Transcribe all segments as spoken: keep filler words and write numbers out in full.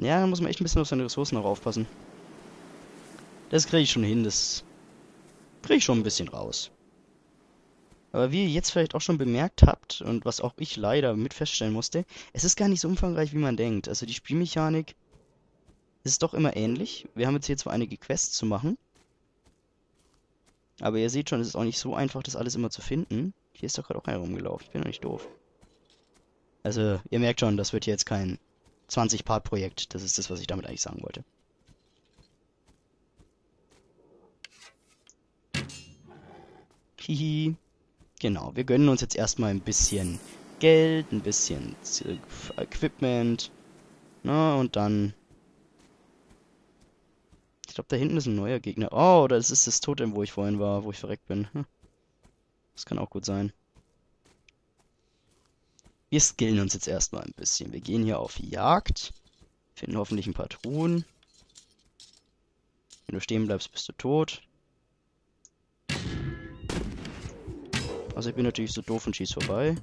Ja, da muss man echt ein bisschen auf seine Ressourcen auch aufpassen. Das kriege ich schon hin, das kriege ich schon ein bisschen raus. Aber wie ihr jetzt vielleicht auch schon bemerkt habt und was auch ich leider mit feststellen musste, es ist gar nicht so umfangreich, wie man denkt. Also die Spielmechanik ist doch immer ähnlich. Wir haben jetzt hier zwar einige Quests zu machen, aber ihr seht schon, es ist auch nicht so einfach, das alles immer zu finden. Hier ist doch gerade auch einer rumgelaufen, ich bin doch nicht doof. Also ihr merkt schon, das wird jetzt kein zwanzig-Part-Projekt. Das ist das, was ich damit eigentlich sagen wollte. Hihi. Genau, wir gönnen uns jetzt erstmal ein bisschen Geld, ein bisschen Equipment. Na, und dann... Ich glaube, da hinten ist ein neuer Gegner. Oh, das ist das Totem, wo ich vorhin war, wo ich verreckt bin. Hm. Das kann auch gut sein. Wir skillen uns jetzt erstmal ein bisschen. Wir gehen hier auf Jagd. Finden hoffentlich ein paar Truhen. Wenn du stehen bleibst, bist du tot. Also ich bin natürlich so doof und schieß vorbei.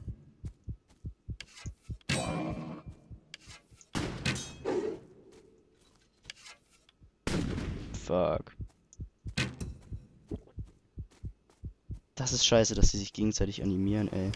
Fuck. Das ist scheiße, dass die sich gegenseitig animieren, ey.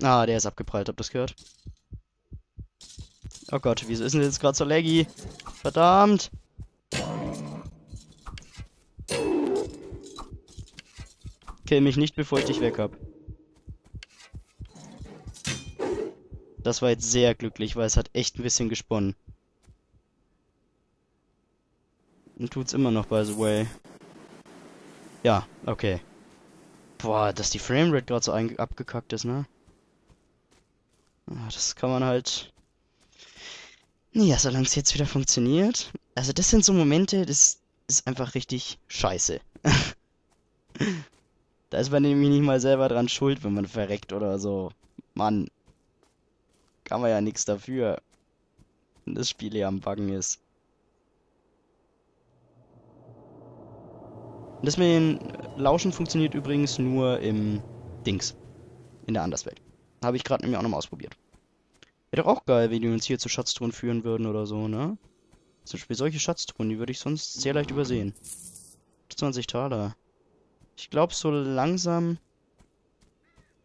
Ah, der ist abgeprallt, habt ihr das gehört? Oh Gott, wieso ist denn das jetzt gerade so laggy? Verdammt! Kill mich nicht, bevor ich dich weg hab. Das war jetzt sehr glücklich, weil es hat echt ein bisschen gesponnen. Und tut's immer noch, by the way. Ja, okay. Boah, dass die Framerate gerade so abgekackt ist, ne? Das kann man halt... Naja, solange es jetzt wieder funktioniert. Also das sind so Momente, das ist einfach richtig scheiße. Da ist man nämlich nicht mal selber dran schuld, wenn man verreckt oder so. Mann. Kann man ja nichts dafür. Wenn das Spiel hier am Buggen ist. Und das mit dem Lauschen funktioniert übrigens nur im Dings. In der Anderswelt. Habe ich gerade nämlich auch nochmal ausprobiert. Wäre doch auch geil, wenn die uns hier zu Schatztruhen führen würden oder so, ne? Zum Beispiel solche Schatztruhen, die würde ich sonst sehr leicht übersehen. zwanzig Taler. Ich glaube, so langsam...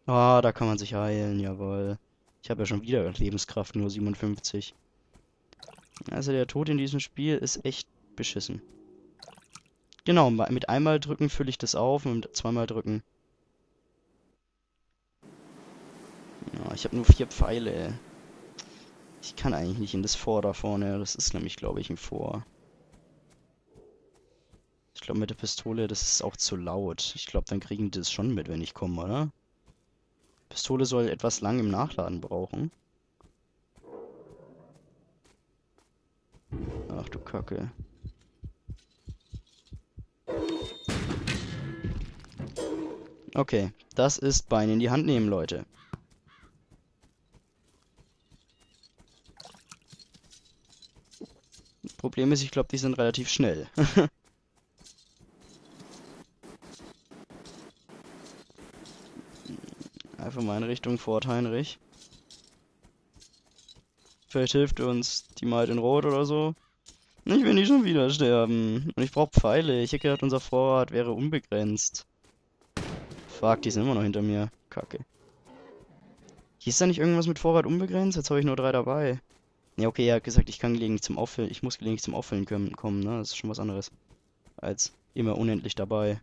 Ah, oh, da kann man sich heilen, jawohl. Ich habe ja schon wieder Lebenskraft, nur siebenundfünfzig. Also der Tod in diesem Spiel ist echt beschissen. Genau, mit einmal drücken fülle ich das auf und mit zweimal drücken... Ja, ich habe nur vier Pfeile. Ich kann eigentlich nicht in das Fort da vorne. Das ist nämlich, glaube ich, ein Fort. Ich glaube, mit der Pistole, das ist auch zu laut. Ich glaube, dann kriegen die das schon mit, wenn ich komme, oder? Pistole soll etwas lang im Nachladen brauchen. Ach du Kacke. Okay, das ist Bein in die Hand nehmen, Leute. Problem ist, ich glaube, die sind relativ schnell. Einfach mal in Richtung Fort Heinrich. Vielleicht hilft uns die Maid in Rot oder so. Ich will nicht schon wieder sterben. Und ich brauche Pfeile. Ich hätte gedacht, unser Vorrat wäre unbegrenzt. Fuck, die sind immer noch hinter mir. Kacke. Hier ist da nicht irgendwas mit Vorrat unbegrenzt? Jetzt habe ich nur drei dabei. Ja, okay, er hat gesagt, ich kann gelegentlich zum Auffüllen, ich muss gelegentlich zum Auffüllen können, kommen, ne? Das ist schon was anderes. Als immer unendlich dabei.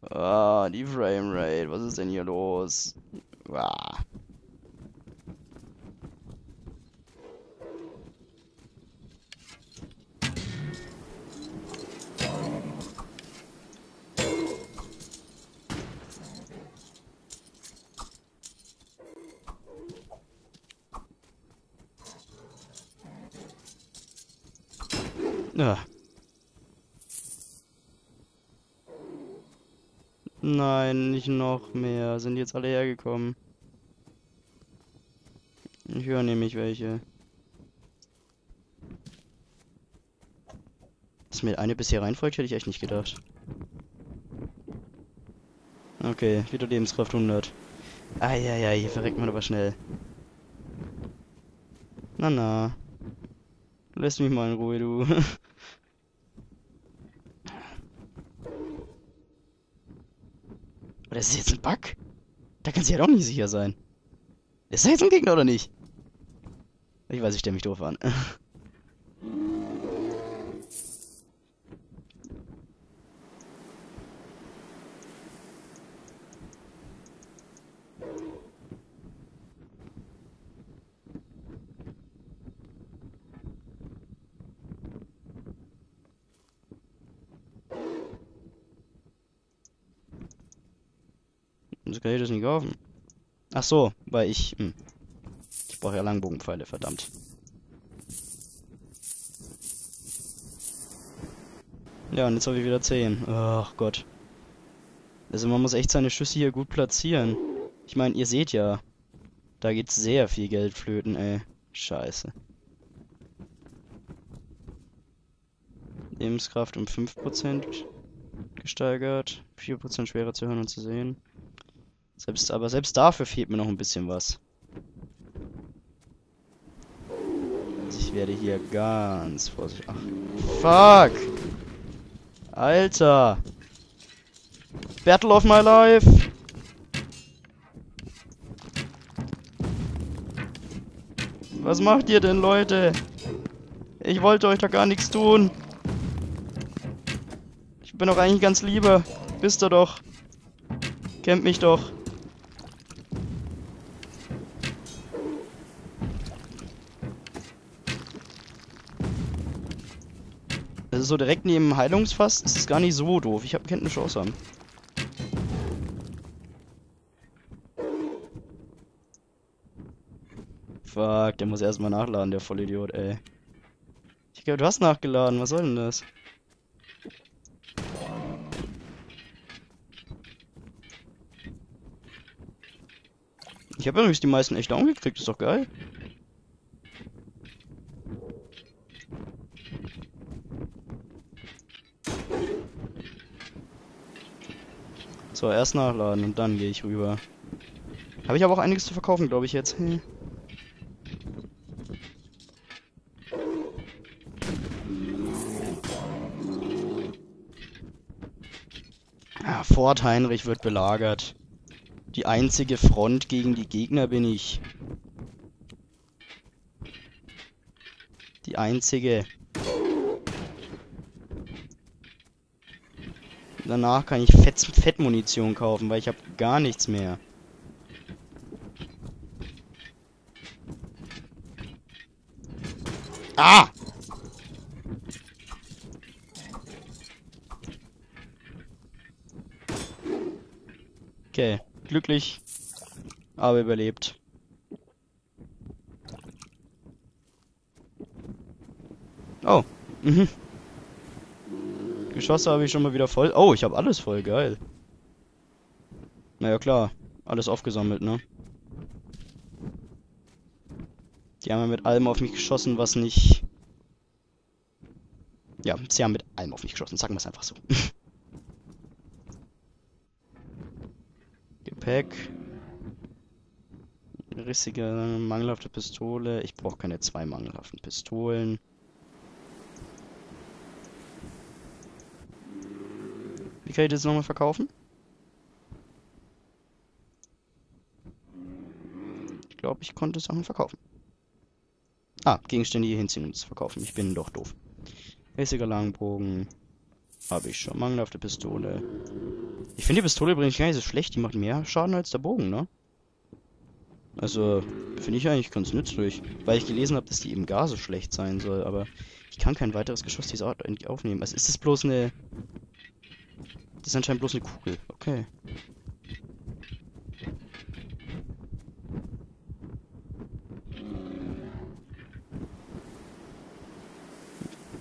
Ah, die Framerate, was ist denn hier los? Ah. Nein, nicht noch mehr. Sind jetzt alle hergekommen. Ich höre nämlich welche. Dass mir eine bisher reinfolgt, hätte ich echt nicht gedacht. Okay, wieder Lebenskraft hundert. Eieiei, hier verreckt man aber schnell. Na na. Lass mich mal in Ruhe, du. Oder ist das jetzt ein Bug? Da kannst du ja doch nicht sicher sein. Ist da jetzt ein Gegner oder nicht? Ich weiß, ich stelle mich doof an. Kann ich das nicht kaufen? Ach so, weil ich... Mh. Ich brauche ja Langbogenpfeile, verdammt. Ja, und jetzt habe ich wieder zehn. Ach Gott. Also man muss echt seine Schüsse hier gut platzieren. Ich meine, ihr seht ja, da geht's sehr viel Geld flöten, ey. Scheiße. Lebenskraft um fünf Prozent gesteigert. vier Prozent schwerer zu hören und zu sehen. Selbst, aber selbst dafür fehlt mir noch ein bisschen was. Also ich werde hier ganz vorsichtig... Ach, fuck! Alter! Battle of my life! Was macht ihr denn, Leute? Ich wollte euch doch gar nichts tun. Ich bin doch eigentlich ganz liebe. Wisst ihr doch. Kennt mich doch. So direkt neben dem Heilungsfass ist es gar nicht so doof. Ich habe keine Chance haben. Fuck, der muss erstmal nachladen, der Vollidiot, ey. Ich glaube, du hast nachgeladen. Was soll denn das? Ich habe übrigens die meisten echt down gekriegt. Ist doch geil. So, erst nachladen und dann gehe ich rüber. Habe ich aber auch einiges zu verkaufen, glaube ich, jetzt. Hm. Ah, Fort Heinrich wird belagert. Die einzige Front gegen die Gegner bin ich. Die einzige. Danach kann ich Fett, Fettmunition kaufen, weil ich habe gar nichts mehr. Ah! Okay, glücklich, aber überlebt. Oh, mhm. Geschosse habe ich schon mal wieder voll. Oh, ich habe alles voll, geil. Naja, klar. Alles aufgesammelt, ne? Die haben ja mit allem auf mich geschossen, was nicht... Ja, sie haben mit allem auf mich geschossen. Sagen wir es einfach so. Gepäck. Rissige, mangelhafte Pistole. Ich brauche keine zwei mangelhaften Pistolen. Wie kann ich das nochmal verkaufen? Ich glaube, ich konnte Sachen verkaufen. Ah, Gegenstände hier hinziehen, um zu verkaufen. Ich bin doch doof. Hässiger Langbogen. Habe ich schon. Mangelhafte Pistole. Ich finde die Pistole übrigens gar nicht so schlecht. Die macht mehr Schaden als der Bogen, ne? Also, finde ich eigentlich ganz nützlich. Weil ich gelesen habe, dass die eben gar so schlecht sein soll. Aber ich kann kein weiteres Geschoss dieser Art aufnehmen. Also ist das bloß eine... Das ist anscheinend bloß eine Kugel. Okay.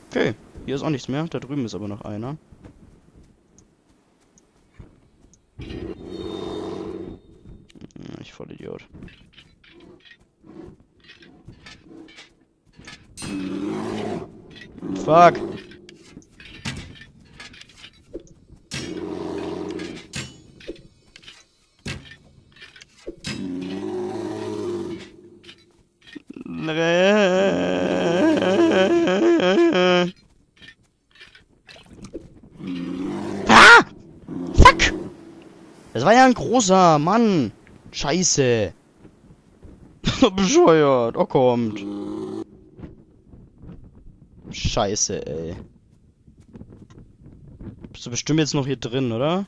Okay, hier ist auch nichts mehr. Da drüben ist aber noch einer. Ich Vollidiot. Fuck! Ah! Fuck! Das war ja ein großer Mann. Scheiße. Bescheuert. Oh, kommt. Scheiße, ey. Bist du bestimmt jetzt noch hier drin, oder?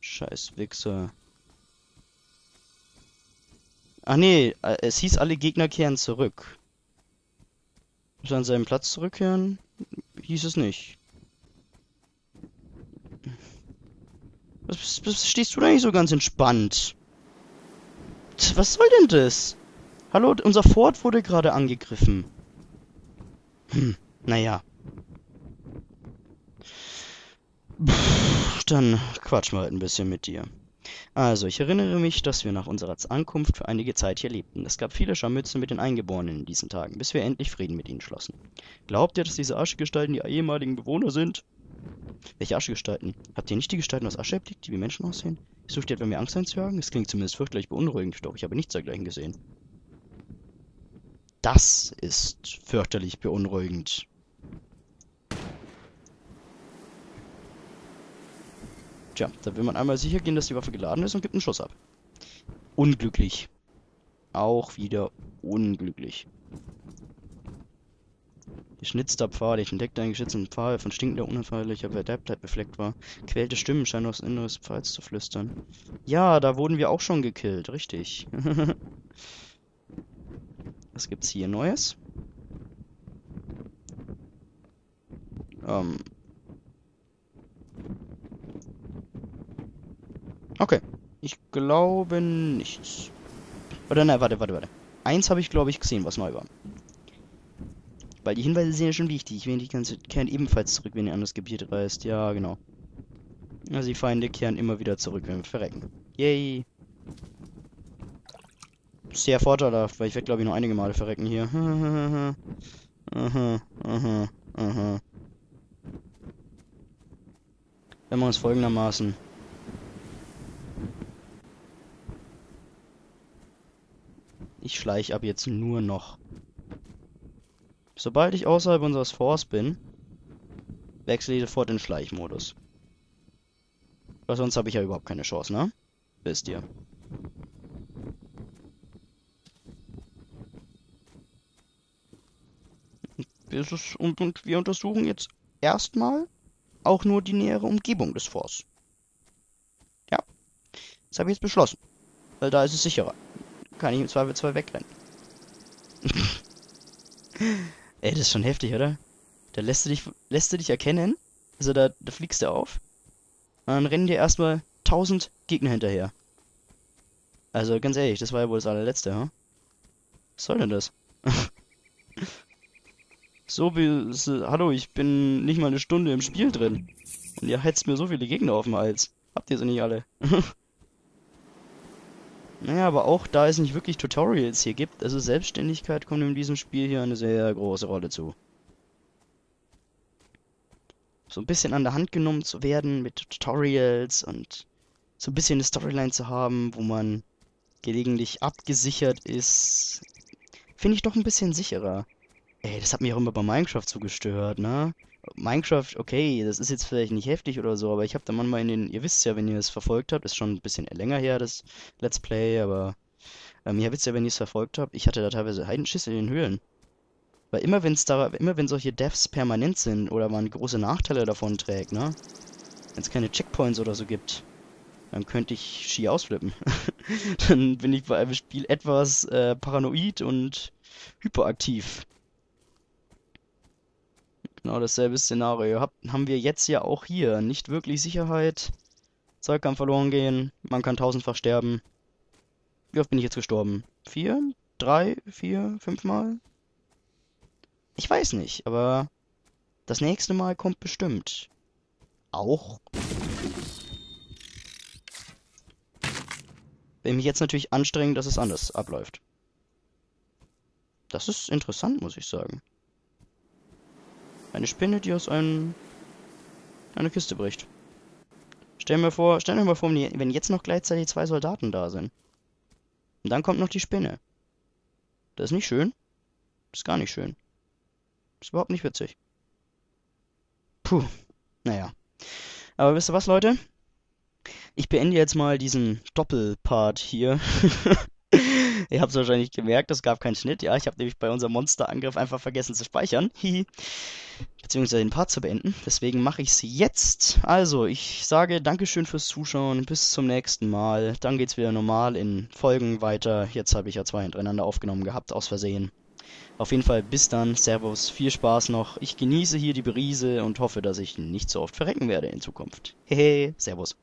Scheiß Wichser. Ach nee, es hieß, alle Gegner kehren zurück. Muss er an seinen Platz zurückkehren? Hieß es nicht. Was, was stehst du da nicht so ganz entspannt? Was soll denn das? Hallo, unser Fort wurde gerade angegriffen. Hm, naja. Pff, dann quatschen wir halt ein bisschen mit dir. Also, ich erinnere mich, dass wir nach unserer Ankunft für einige Zeit hier lebten. Es gab viele Scharmützel mit den Eingeborenen in diesen Tagen, bis wir endlich Frieden mit ihnen schlossen. Glaubt ihr, dass diese Aschegestalten die ehemaligen Bewohner sind? Welche Aschegestalten? Habt ihr nicht die Gestalten aus Asche erblickt, die wie Menschen aussehen? Sucht ihr etwa, mir Angst einzujagen? Es klingt zumindest fürchterlich beunruhigend, doch ich habe nichts dergleichen gesehen. Das ist fürchterlich beunruhigend. Tja, da will man einmal sicher gehen, dass die Waffe geladen ist und gibt einen Schuss ab. Unglücklich. Auch wieder unglücklich. Geschnitzter Pfahl. Ich entdeckte einen geschnitzten Pfahl von stinkender, unverfährlicher Verderbtheit befleckt war. Quälte Stimmen scheinen aus dem Inneren des Pfahls zu flüstern. Ja, da wurden wir auch schon gekillt. Richtig. Was gibt's hier Neues? Ähm... Okay, ich glaube nichts. Oder nein, warte, warte, warte. Eins habe ich, glaube ich, gesehen, was neu war. Weil die Hinweise sind ja schon wichtig. Wenn die ganze kehren ebenfalls zurück, wenn ihr an das Gebiet reist. Ja, genau. Also die Feinde kehren immer wieder zurück, wenn wir verrecken. Yay. Sehr vorteilhaft, weil ich werde, glaube ich, noch einige Male verrecken hier. Aha, aha, aha. Wenn wir uns folgendermaßen... Ich schleiche ab jetzt nur noch. Sobald ich außerhalb unseres Forts bin, wechsle ich sofort in Schleichmodus. Weil sonst habe ich ja überhaupt keine Chance, ne? Wisst ihr. Und, und wir untersuchen jetzt erstmal auch nur die nähere Umgebung des Forts. Ja. Das habe ich jetzt beschlossen. Weil da ist es sicherer. Kann ich im Zweifelsfall wegrennen. Ey, das ist schon heftig, oder? Da lässt du dich, lässt du dich erkennen. Also da, da fliegst du auf. Und dann rennen dir erstmal tausend Gegner hinterher. Also ganz ehrlich, das war ja wohl das allerletzte, huh? Was soll denn das? So wie... Hallo, ich bin nicht mal eine Stunde im Spiel drin. Und ihr heizt mir so viele Gegner auf den Hals. Habt ihr sie nicht alle? Naja, aber auch da es nicht wirklich Tutorials hier gibt, also Selbstständigkeit kommt in diesem Spiel hier eine sehr große Rolle zu. So ein bisschen an der Hand genommen zu werden mit Tutorials und so ein bisschen eine Storyline zu haben, wo man gelegentlich abgesichert ist, finde ich doch ein bisschen sicherer. Ey, das hat mich auch immer bei Minecraft so gestört, ne? Minecraft, okay, das ist jetzt vielleicht nicht heftig oder so, aber ich habe da manchmal in den, ihr wisst ja, wenn ihr es verfolgt habt, ist schon ein bisschen länger her, das Let's Play, aber ähm, ihr wisst ja, wenn ihr es verfolgt habt, ich hatte da teilweise Heidenschiss in den Höhlen. Weil immer wenn es da, immer wenn solche Deaths permanent sind oder man große Nachteile davon trägt, ne? Wenn es keine Checkpoints oder so gibt, dann könnte ich schier ausflippen. Dann bin ich bei einem Spiel etwas äh, paranoid und hyperaktiv. Genau dasselbe Szenario. Hab, haben wir jetzt ja auch hier. Nicht wirklich Sicherheit. Zeug kann verloren gehen. Man kann tausendfach sterben. Wie oft bin ich jetzt gestorben? Vier? Drei? Vier? Fünfmal? Ich weiß nicht, aber das nächste Mal kommt bestimmt. Auch. Will mich jetzt natürlich anstrengen, dass es anders abläuft. Das ist interessant, muss ich sagen. Eine Spinne, die aus einem, einer Kiste bricht. Stell mir vor, stell mir mal vor, wenn jetzt noch gleichzeitig zwei Soldaten da sind. Und dann kommt noch die Spinne. Das ist nicht schön. Das ist gar nicht schön. Das ist überhaupt nicht witzig. Puh. Naja. Aber wisst ihr was, Leute? Ich beende jetzt mal diesen Doppelpart hier. Ihr habt es wahrscheinlich gemerkt, es gab keinen Schnitt. Ja, ich habe nämlich bei unserem Monsterangriff einfach vergessen zu speichern. Beziehungsweise den Part zu beenden. Deswegen mache ich es jetzt. Also, ich sage Dankeschön fürs Zuschauen. Bis zum nächsten Mal. Dann geht's wieder normal in Folgen weiter. Jetzt habe ich ja zwei hintereinander aufgenommen gehabt, aus Versehen. Auf jeden Fall, bis dann. Servus, viel Spaß noch. Ich genieße hier die Brise und hoffe, dass ich nicht so oft verrecken werde in Zukunft. Hehe, servus.